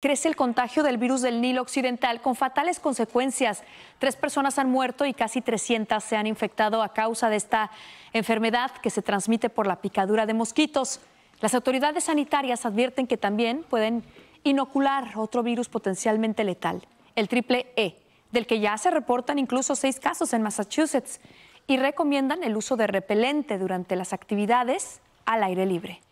Crece el contagio del virus del Nilo Occidental con fatales consecuencias. 3 personas han muerto y casi 300 se han infectado a causa de esta enfermedad que se transmite por la picadura de mosquitos. Las autoridades sanitarias advierten que también pueden inocular otro virus potencialmente letal, el Triple E, del que ya se reportan incluso 6 casos en Massachusetts, y recomiendan el uso de repelente durante las actividades al aire libre.